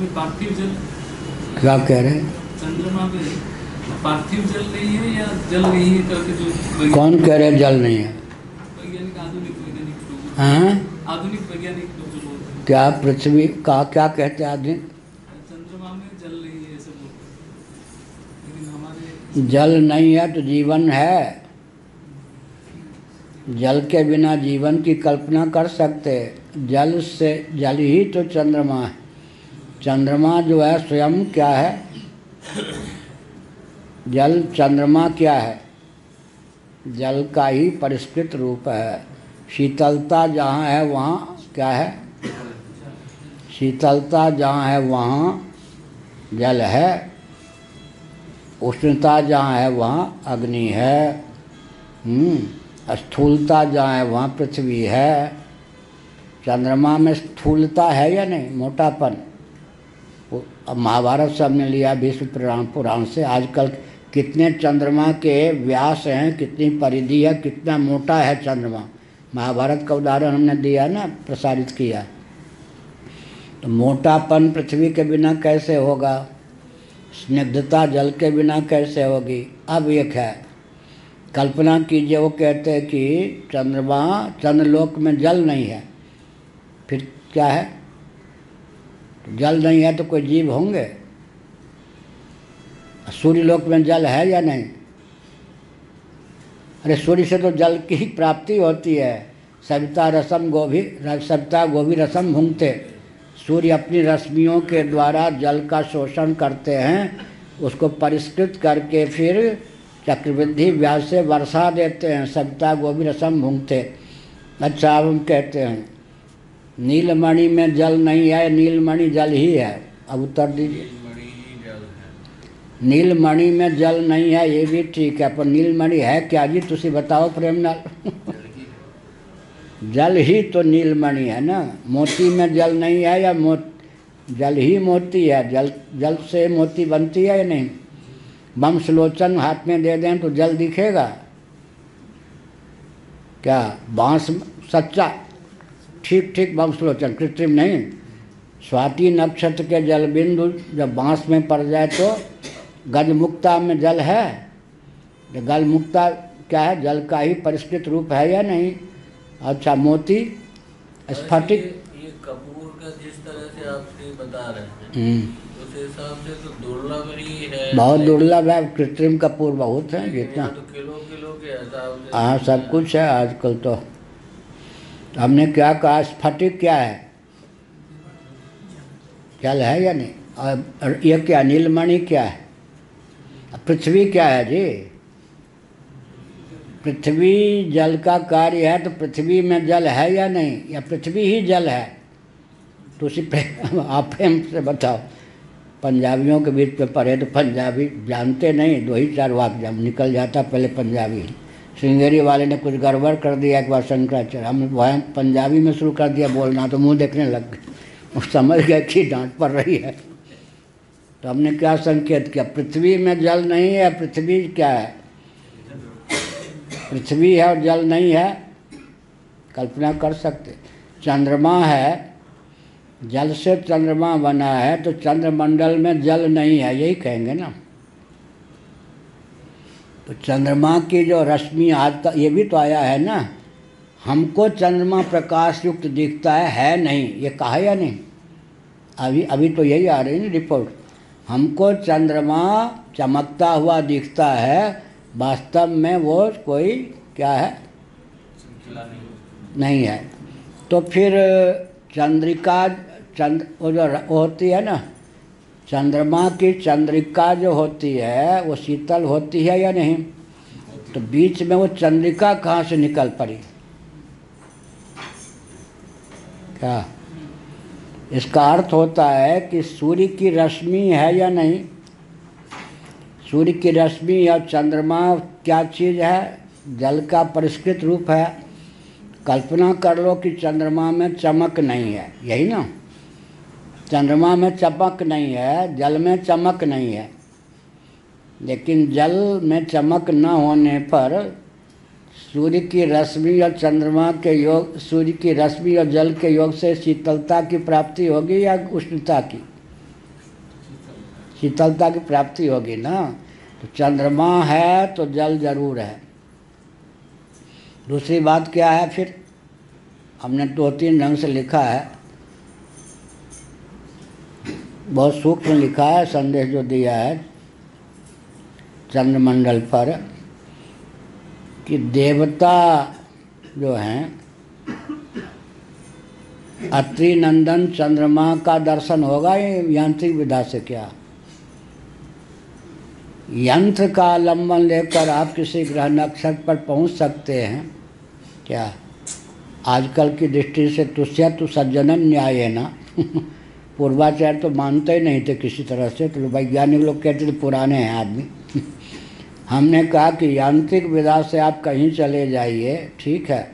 उसमें पार्थिव जल क्या आप कह रहे हैं? चंद्रमा में पार्थिव जल नहीं है या जल नहीं है? जो कौन कह रहे हैं जल नहीं है? वैज्ञानिक आधुनिक वैज्ञानिक लोग जो बोलते हैं। क्या पृथ्वी का क्या कहते हैं आधुनिक? चंद्रमा में जल नहीं है ऐसे बोलते हैं, लेकिन हमारे जल नहीं है तो जीवन है। जल के बिना जीवन की कल्पना कर सकते। जल से जल ही तो चंद्रमा है। चंद्रमा जो है स्वयं क्या है? जल चंद्रमा क्या है? जल का ही परिष्कृत रूप है। शीतलता जहाँ है वहाँ क्या है? शीतलता जहाँ है वहाँ जल है, उष्णता जहाँ है वहाँ अग्नि है, स्थूलता जहाँ है वहाँ पृथ्वी है। चंद्रमा में स्थूलता है या नहीं? मोटापन। अब महाभारत सब ने लिया विश्व पुराण से। आजकल कितने चंद्रमा के व्यास हैं, कितनी परिधि है, कितना मोटा है चंद्रमा। महाभारत का उदाहरण हमने दिया ना, प्रसारित किया। तो मोटापन पृथ्वी के बिना कैसे होगा? स्निग्धता जल के बिना कैसे होगी? अब एक है, कल्पना कीजिए, वो कहते हैं कि चंद्रमा चंद्रलोक में जल नहीं है, फिर क्या है? जल नहीं है तो कोई जीव होंगे। सूर्यलोक में जल है या नहीं? अरे सूर्य से तो जल की ही प्राप्ति होती है। सविता गोभी रसम भूंगते। सूर्य अपनी रश्मियों के द्वारा जल का शोषण करते हैं, उसको परिष्कृत करके फिर चक्रवृद्धि ब्याज से वर्षा देते हैं। सविता गोभी रसम भूंगते। अच्छा, अब हम कहते हैं नीलमणि में जल नहीं है, नीलमणि जल ही है। अब उत्तर दीजिए। नीलमणि में जल नहीं है, ये भी ठीक है, पर नीलमणि है क्या जी? तुसी बताओ प्रेम नाल। जल ही तो नीलमणि है ना। मोती में जल नहीं है या जल ही मोती है? जल से मोती बनती है या नहीं? बम सुलोचन हाथ में दे दें तो जल दिखेगा क्या? बांस सच्चा ठीक ठीक वंशलोचन, कृत्रिम नहीं। स्वाति नक्षत्र के जल बिंदु जब बांस में पड़ जाए तो गजमुक्ता में जल है। गजमुक्ता क्या है? जल का ही परिष्कृत रूप है या नहीं? अच्छा, मोती स्फटिक ये कपूर का जिस तरह से आपसे बता रहे हैं उस हिसाब से तो दुर्लभ ही है, बहुत दुर्लभ है। कृत्रिम कपूर बहुत है जितना तो किलो के हिसाब से हाँ सब कुछ है आजकल। तो हमने क्या कहा? स्फटिक क्या है? जल है या नहीं? और ये क्या नीलमणि क्या है? पृथ्वी क्या है जी? पृथ्वी जल का कार्य है, तो पृथ्वी में जल है या नहीं? या पृथ्वी ही जल है? तो उसी आप प्रेम से बताओ। पंजाबियों के बीच में पढ़े तो पंजाबी जानते नहीं, दो ही चार वाक्य जब निकल जाता पहले पंजाबी। श्रृंगेरी वाले ने कुछ गड़बड़ कर दिया एक बार, शंकराचार्य हमने वह पंजाबी में शुरू कर दिया बोलना, तो मुंह देखने लग गए, समझ गए कि डांट पड़ रही है। तो हमने क्या संकेत किया? पृथ्वी में जल नहीं है। पृथ्वी क्या है? पृथ्वी है और जल नहीं है, कल्पना कर सकते। चंद्रमा है, जल से चंद्रमा बना है, तो चंद्रमंडल में जल नहीं है, यही कहेंगे ना। तो चंद्रमा की जो रश्मि आज का ये भी तो आया है ना, हमको चंद्रमा प्रकाश युक्त दिखता है नहीं, ये कहा या नहीं? अभी अभी तो यही आ रही है ना रिपोर्ट, हमको चंद्रमा चमकता हुआ दिखता है, वास्तव में वो कोई क्या है? नहीं है। तो फिर चंद्रिका वो जो होती है ना, चंद्रमा की चंद्रिका जो होती है वो शीतल होती है या नहीं? तो बीच में वो चंद्रिका कहाँ से निकल पड़ी? क्या इसका अर्थ होता है कि सूर्य की रश्मि है या नहीं? सूर्य की रश्मि या चंद्रमा क्या चीज़ है? जल का परिष्कृत रूप है। कल्पना कर लो कि चंद्रमा में चमक नहीं है, यही ना? चंद्रमा में चमक नहीं है, जल में चमक नहीं है, लेकिन जल में चमक न होने पर सूर्य की रश्मि और चंद्रमा के योग, सूर्य की रश्मि और जल के योग से शीतलता की प्राप्ति होगी या उष्णता की? शीतलता की प्राप्ति होगी ना। तो चंद्रमा है तो जल जरूर है। दूसरी बात क्या है, फिर हमने 2-3 ढंग से लिखा है, बहुत सूक्ष्म लिखा है, संदेश जो दिया है चंद्रमंडल पर कि देवता जो हैं अत्रि नंदन चंद्रमा का दर्शन होगा यांत्रिक विधा से। क्या यंत्र का आलम्बन लेकर आप किसी ग्रह नक्षत्र पर पहुंच सकते हैं क्या? आजकल की दृष्टि से तुष्या तो सज्जनन न्याय है ना। पूर्वाचार्य तो मानते ही नहीं थे किसी तरह से, तो वैज्ञानिक लोग कहते थे पुराने हैं आदमी। हमने कहा कि यांत्रिक विधा से आप कहीं चले जाइए, ठीक है,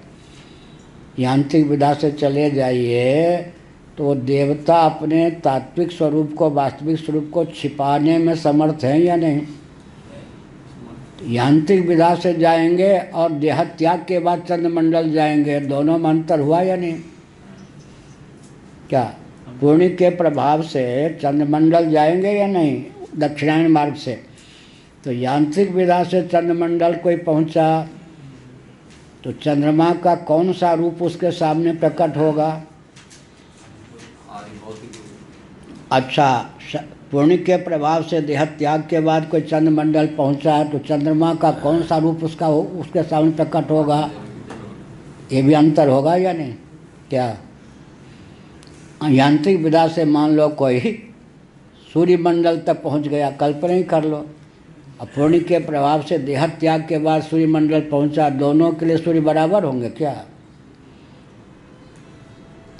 यांत्रिक विधा से चले जाइए तो देवता अपने तात्विक स्वरूप को, वास्तविक स्वरूप को छिपाने में समर्थ हैं या नहीं? यांत्रिक विधा से जाएंगे और देहत्याग के बाद चंद्रमंडल जाएंगे, दोनों में अंतर हुआ या नहीं? क्या पूर्णिमा के प्रभाव से चंद्रमंडल जाएंगे या नहीं दक्षिणायन मार्ग से? तो यांत्रिक विधा से चंद्रमंडल कोई पहुंचा तो चंद्रमा का कौन सा रूप उसके सामने प्रकट होगा? अच्छा, पूर्णिमा के प्रभाव से देहत्याग के बाद कोई चंद्रमंडल पहुंचा तो चंद्रमा का कौन सा रूप उसका उसके सामने प्रकट होगा? ये भी अंतर होगा या नहीं? क्या यांत्रिक विधा से मान लो कोई सूर्यमंडल तक पहुंच गया, कल्पना ही कर लो, और पूर्णिमा के प्रभाव से देहत्याग के बाद सूर्यमंडल पहुंचा, दोनों के लिए सूर्य बराबर होंगे क्या?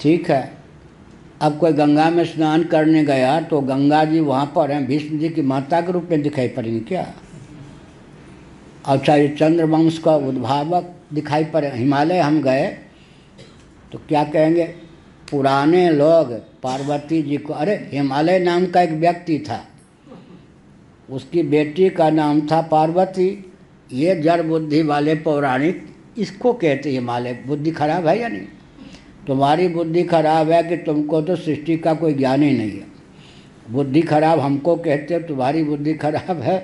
ठीक है, अब कोई गंगा में स्नान करने गया तो गंगा जी वहाँ पर हैं, भीष्म जी की माता के रूप में दिखाई पड़ेंगे क्या? अच्छा, ये चंद्रवंश का उद्भावक दिखाई पड़े। हिमालय हम गए तो क्या कहेंगे पुराने लोग पार्वती जी को? अरे हिमालय नाम का एक व्यक्ति था, उसकी बेटी का नाम था पार्वती। ये जड़ बुद्धि वाले पौराणिक इसको कहते हिमालय। बुद्धि खराब है या नहीं? तुम्हारी बुद्धि खराब है कि तुमको तो सृष्टि का कोई ज्ञान ही नहीं है। बुद्धि खराब हमको कहते हो, तुम्हारी बुद्धि खराब है,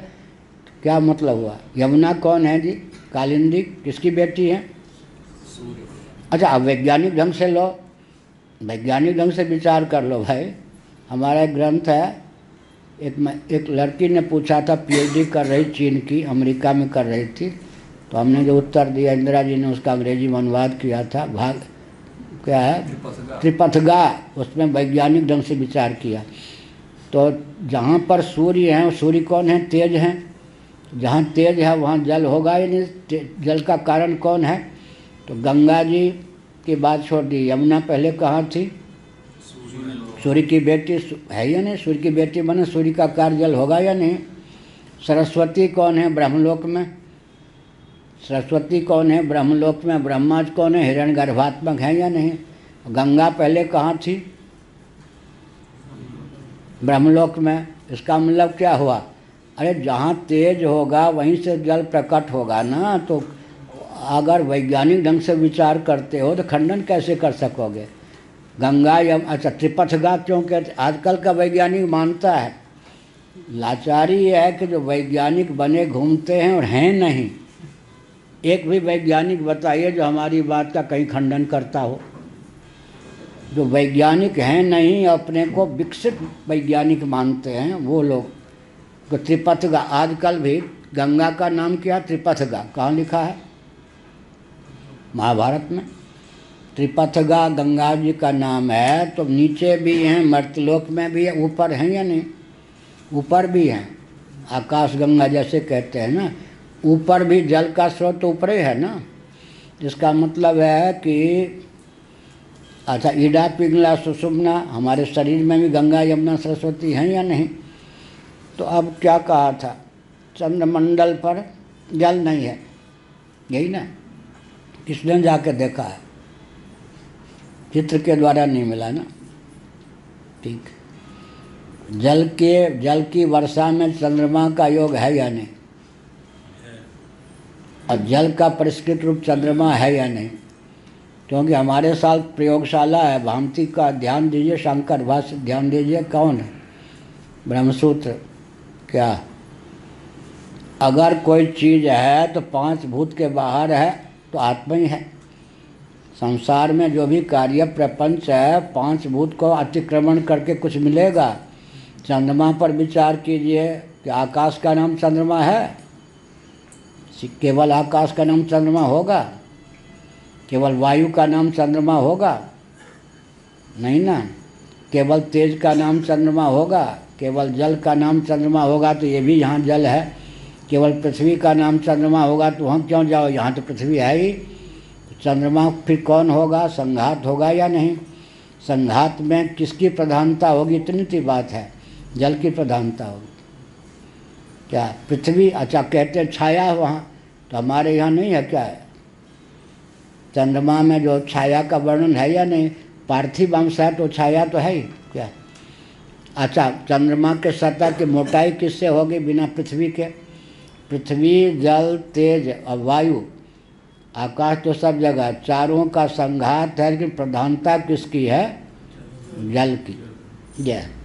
क्या मतलब हुआ? यमुना कौन है जी? कालिंदी किसकी बेटी है? अच्छा, अब वैज्ञानिक ढंग से लो, वैज्ञानिक ढंग से विचार कर लो भाई। हमारा एक ग्रंथ है, एक लड़की ने पूछा था, PhD कर रही चीन की, अमेरिका में कर रही थी, तो हमने जो उत्तर दिया, इंदिरा जी ने उसका अंग्रेजी में अनुवाद किया था, भाग क्या है त्रिपथगा, उसमें वैज्ञानिक ढंग से विचार किया। तो जहाँ पर सूर्य हैं, सूर्य कौन है? तेज हैं। जहाँ तेज है वहाँ जल होगा ही नहीं, जल का कारण कौन है? तो गंगा जी की बात छोड़ दी, यमुना पहले कहाँ थी? सूर्य की बेटी है या नहीं? सूर्य की बेटी बने, सूर्य का कार्य जल होगा या नहीं? सरस्वती कौन है ब्रह्मलोक में? सरस्वती कौन है ब्रह्मलोक में? ब्रह्मा कौन है? हिरण्यगर्भात्मक है या नहीं? गंगा पहले कहाँ थी? ब्रह्मलोक में। इसका मतलब क्या हुआ? अरे जहाँ तेज होगा वहीं से जल प्रकट होगा ना। तो अगर वैज्ञानिक ढंग से विचार करते हो तो खंडन कैसे कर सकोगे? गंगा या अच्छा त्रिपथगा क्यों कहते? आजकल का वैज्ञानिक मानता है। लाचारी है कि जो वैज्ञानिक बने घूमते हैं और हैं नहीं। एक भी वैज्ञानिक बताइए जो हमारी बात का कहीं खंडन करता हो। जो वैज्ञानिक हैं नहीं, अपने को विकसित वैज्ञानिक मानते हैं वो लोग। तो त्रिपथगा, आजकल भी गंगा का नाम क्या? त्रिपथगा। कहाँ लिखा है? महाभारत में त्रिपथगा गंगा जी का नाम है। तो नीचे भी हैं, मर्तलोक में भी है, ऊपर हैं या नहीं? ऊपर भी हैं, आकाश गंगा जैसे कहते हैं ना। ऊपर भी जल का स्रोत तो ऊपर ही है ना। इसका मतलब है कि अच्छा ईडा पिंगला सुषुम्ना, हमारे शरीर में भी गंगा यमुना सरस्वती हैं या नहीं? तो अब क्या कहा था? चंद्रमंडल पर जल नहीं है, यही ना। किसने जाके देखा है? चित्र के द्वारा नहीं मिला ना। ठीक, जल की वर्षा में चंद्रमा का योग है या नहीं? और जल का परिष्कृत रूप चंद्रमा है या नहीं? क्योंकि हमारे साथ प्रयोगशाला है भामती का, ध्यान दीजिए, शंकर भाष्य ध्यान दीजिए, कौन है? ब्रह्मसूत्र क्या? अगर कोई चीज़ है तो पांच भूत के बाहर है तो आत्मा ही है। संसार में जो भी कार्य प्रपंच है, पांच भूत को अतिक्रमण करके कुछ मिलेगा। चंद्रमा पर विचार कीजिए कि आकाश का नाम चंद्रमा है? केवल आकाश का नाम चंद्रमा होगा? केवल वायु का नाम चंद्रमा होगा? नहीं ना। केवल तेज का नाम चंद्रमा होगा? केवल जल का नाम चंद्रमा होगा तो ये भी यहाँ जल है। केवल पृथ्वी का नाम चंद्रमा होगा तो वहाँ क्यों जाओ, यहाँ तो पृथ्वी है ही। चंद्रमा फिर कौन होगा? संघात होगा या नहीं? संघात में किसकी प्रधानता होगी? इतनी सी बात है, जल की प्रधानता होगी क्या? पृथ्वी अच्छा कहते हैं छाया है वहाँ, तो हमारे यहाँ नहीं है क्या? है चंद्रमा में जो छाया का वर्णन है या नहीं? पार्थिव अंश है तो छाया तो है ही क्या? अच्छा, चंद्रमा के सतह की मोटाई किससे होगी बिना पृथ्वी के? पृथ्वी, जल, तेज और वायु, आकाश तो सब जगह, चारों का संघात है, लेकिन प्रधानता किसकी है? जल की। जय।